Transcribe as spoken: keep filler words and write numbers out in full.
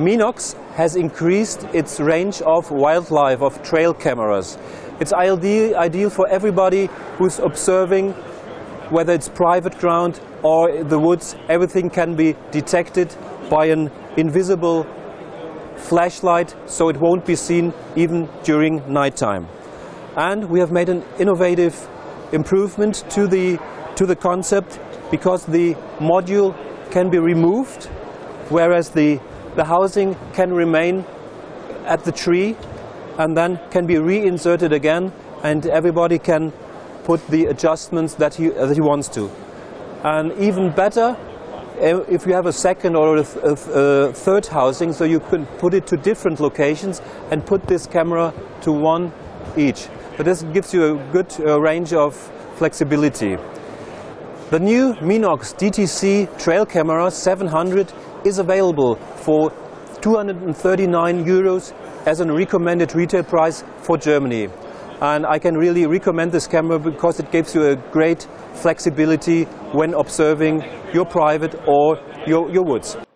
Minox has increased its range of wildlife, of trail cameras. It's ideal, ideal for everybody who's observing, whether it's private ground or the woods. Everything can be detected by an invisible flashlight, so it won't be seen even during nighttime. And we have made an innovative improvement to the, to the concept, because the module can be removed, whereas the The housing can remain at the tree and then can be reinserted again, and everybody can put the adjustments that he, that he wants to. And even better, if you have a second or a, th a third housing, so you can put it to different locations and put this camera to one each. But this gives you a good uh, range of flexibility. The new Minox D T C Trail Camera seven hundred is available for two hundred thirty-nine euros as a recommended retail price for Germany. And I can really recommend this camera because it gives you a great flexibility when observing your private or your, your woods.